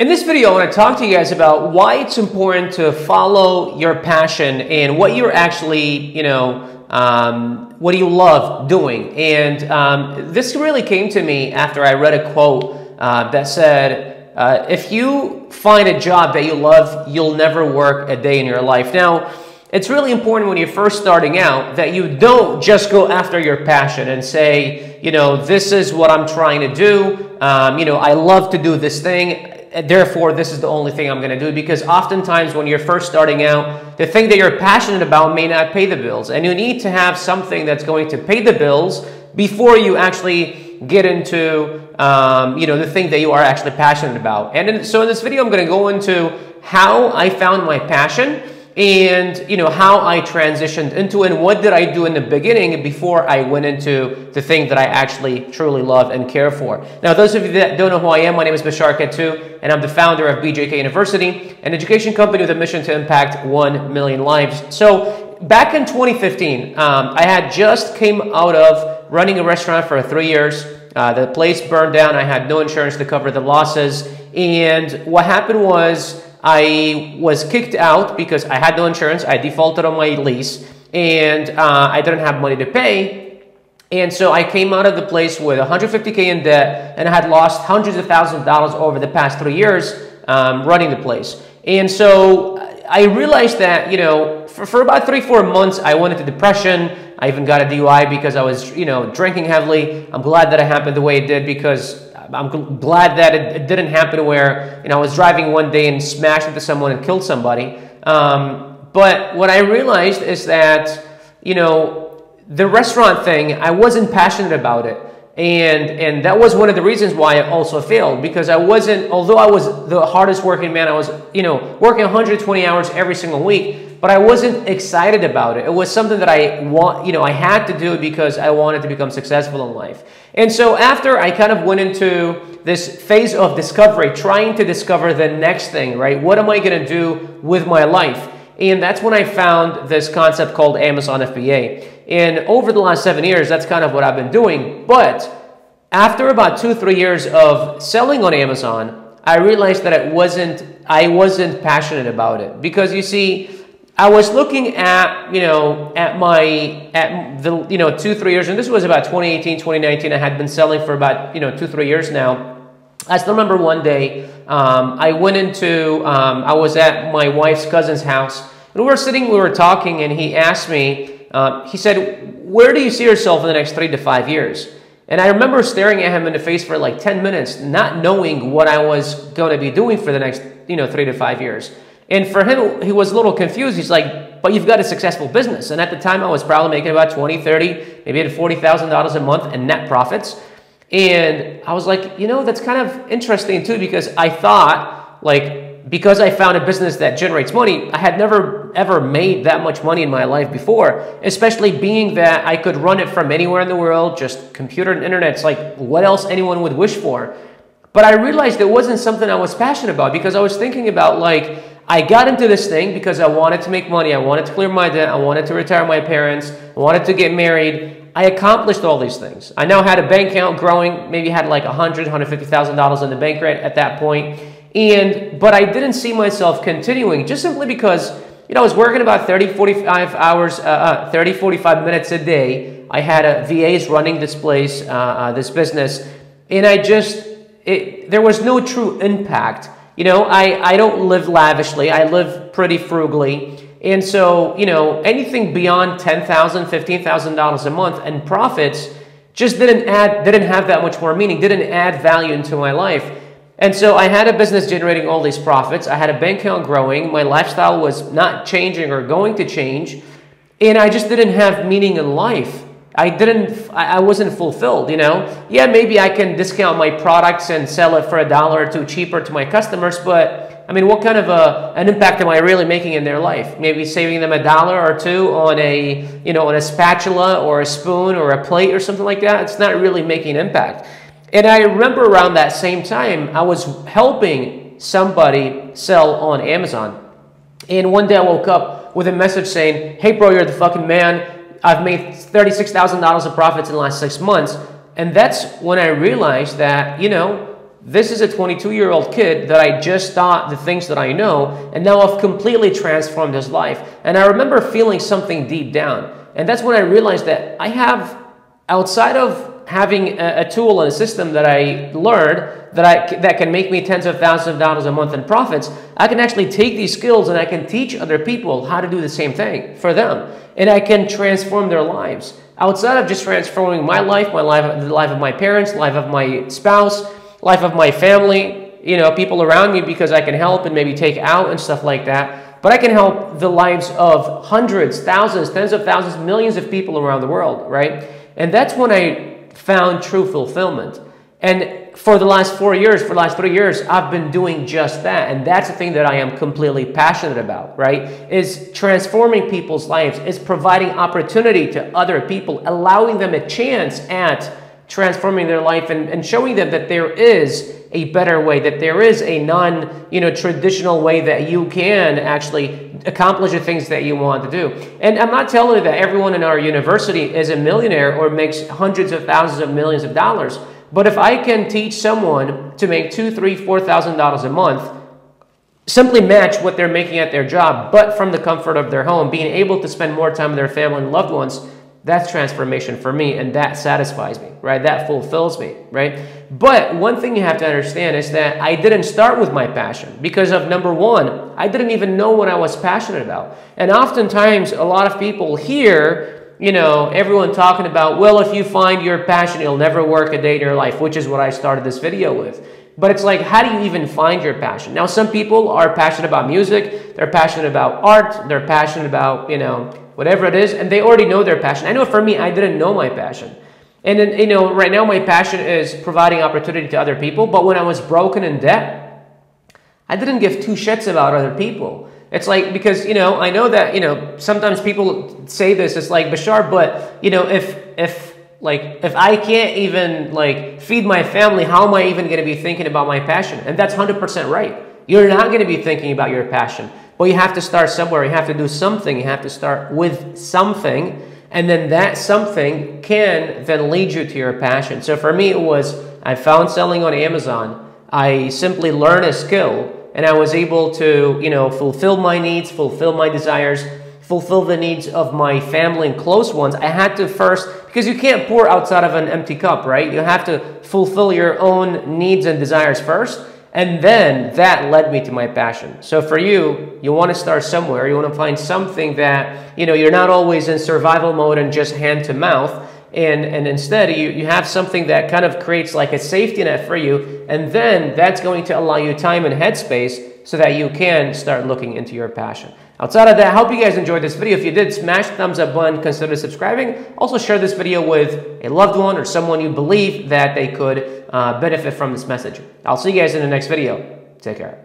In this video, I want to talk to you guys about why it's important to follow your passion and what you're actually, what do you love doing? And this really came to me after I read a quote that said, if you find a job that you love, you'll never work a day in your life. Now, it's really important when you're first starting out that you don't just go after your passion and say, this is what I'm trying to do. I love to do this thing. Therefore, this is the only thing I'm going to do, because oftentimes when you're first starting out, the thing that you're passionate about may not pay the bills, and you need to have something that's going to pay the bills before you actually get into the thing that you are actually passionate about. And so in this video, I'm going to go into how I found my passion and how I transitioned into and what did I do in the beginning before I went into the thing that I actually truly love and care for. Now, those of you that don't know who I am, my name is Bashar Katou, and I'm the founder of BJK University, an education company with a mission to impact 1 million lives. So back in 2015, I had just came out of running a restaurant for 3 years. The place burned down. I had no insurance to cover the losses. And what happened was, I was kicked out because I had no insurance. I defaulted on my lease, and I didn't have money to pay. And so I came out of the place with $150K in debt, and I had lost hundreds of thousands of dollars over the past 3 years running the place. And so I realized that, for about 3-4 months, I went into depression. I even got a DUI because I was, drinking heavily. I'm glad that it happened the way it did, because I'm glad that it didn't happen where, I was driving one day and smashed into someone and killed somebody. But what I realized is that, the restaurant thing, I wasn't passionate about it. And that was one of the reasons why I also failed, because I wasn't, although I was the hardest working man, I was, working 120 hours every single week, but I wasn't excited about it. It was something that I had to do because I wanted to become successful in life. And so after I kind of went into this phase of discovery, trying to discover the next thing, right? What am I going to do with my life? And that's when I found this concept called Amazon FBA. And over the last 7 years, that's kind of what I've been doing. But after about 2-3 years of selling on Amazon, I realized that I wasn't passionate about it, because you see, I was looking at, at the 2-3 years, and this was about 2018, 2019. I had been selling for about, 2-3 years now. I still remember one day, I went into, I was at my wife's cousin's house, and we were talking, and he asked me, he said, where do you see yourself in the next 3 to 5 years? And I remember staring at him in the face for like 10 minutes, not knowing what I was going to be doing for the next, 3 to 5 years. And for him, he was a little confused. He's like, but you've got a successful business. And at the time, I was probably making about $20,000, $30,000, maybe $40,000 a month in net profits. And I was like, that's kind of interesting too, because I thought, because I found a business that generates money, I had never ever made that much money in my life before, especially being that I could run it from anywhere in the world, just computer and internet. It's like, what else anyone would wish for? But I realized it wasn't something I was passionate about, because I was thinking about, I got into this thing because I wanted to make money. I wanted to clear my debt. I wanted to retire my parents. I wanted to get married. I accomplished all these things. I now had a bank account growing, maybe had like $100,000, $150,000 in the bank at that point. But I didn't see myself continuing, just simply because, I was working about 30, 45 minutes a day. I had a VAs running this place, this business, and there was no true impact. I don't live lavishly. I live pretty frugally. And so, anything beyond $10,000, $15,000 a month in profits just didn't have that much more meaning, didn't add value into my life. And so I had a business generating all these profits. I had a bank account growing. My lifestyle was not changing or going to change. And I just didn't have meaning in life. I wasn't fulfilled, Yeah, maybe I can discount my products and sell it for $1 or $2 cheaper to my customers, but I mean, what kind of an impact am I really making in their life? Maybe saving them $1 or $2 on a, on a spatula or a spoon or a plate or something like that. It's not really making an impact. And I remember around that same time, I was helping somebody sell on Amazon. And one day I woke up with a message saying, hey bro, you're the fucking man. I've made $36,000 of profits in the last 6 months. And that's when I realized that, this is a 22-year-old kid that I just taught the things that I know, and now I've completely transformed his life. And I remember feeling something deep down. And that's when I realized that I have, outside of having a tool and a system that I learned that can make me tens of thousands of dollars a month in profits, I can actually take these skills and I can teach other people how to do the same thing for them. And I can transform their lives. Outside of just transforming my life, the life of my parents, life of my spouse, life of my family, you know, people around me, because I can help and maybe take out and stuff like that. But I can help the lives of hundreds, thousands, tens of thousands, millions of people around the world, right? And that's when I found true fulfillment. And for the last 4 years, for the last 3 years, I've been doing just that. And that's the thing that I am completely passionate about, right? Is transforming people's lives, is providing opportunity to other people, allowing them a chance at transforming their life and showing them that there is a better way, that there is a non-traditional way that you can actually accomplish the things that you want to do. And I'm not telling you that everyone in our university is a millionaire or makes hundreds of thousands of millions of dollars. But if I can teach someone to make $2,000, $3,000, $4,000 a month, simply match what they're making at their job, but from the comfort of their home, being able to spend more time with their family and loved ones, that's transformation for me, and that satisfies me, right? That fulfills me, right? But one thing you have to understand is that I didn't start with my passion because of, number one, I didn't even know what I was passionate about. And oftentimes, a lot of people hear, you know, everyone talking about, well, if you find your passion, you'll never work a day in your life, which is what I started this video with. But it's like, how do you even find your passion? Now, some people are passionate about music, they're passionate about art, they're passionate about, you know, whatever it is, and they already know their passion. I know for me, I didn't know my passion. And then, you know, right now my passion is providing opportunity to other people, but when I was broken in debt, I didn't give two shits about other people. It's like, because, you know, I know that, you know, sometimes people say this, it's like, Bashar, but, you know, if I can't even, like, feed my family, how am I even going to be thinking about my passion? And that's 100% right. You're not going to be thinking about your passion. But you have to start somewhere, you have to do something, you have to start with something, and then that something can then lead you to your passion. So for me, it was, I found selling on Amazon, I simply learned a skill, and I was able to, you know, fulfill my needs, fulfill my desires, fulfill the needs of my family and close ones. I had to first, because you can't pour outside of an empty cup, right? You have to fulfill your own needs and desires first. And then that led me to my passion. So for you, you want to start somewhere. You want to find something that, you know, you're not always in survival mode and just hand to mouth. And instead, you have something that kind of creates like a safety net for you. And then that's going to allow you time and headspace so that you can start looking into your passion. Outside of that, I hope you guys enjoyed this video. If you did, smash the thumbs up button, consider subscribing. Also share this video with a loved one or someone you believe that they could benefit from this message. I'll see you guys in the next video. Take care.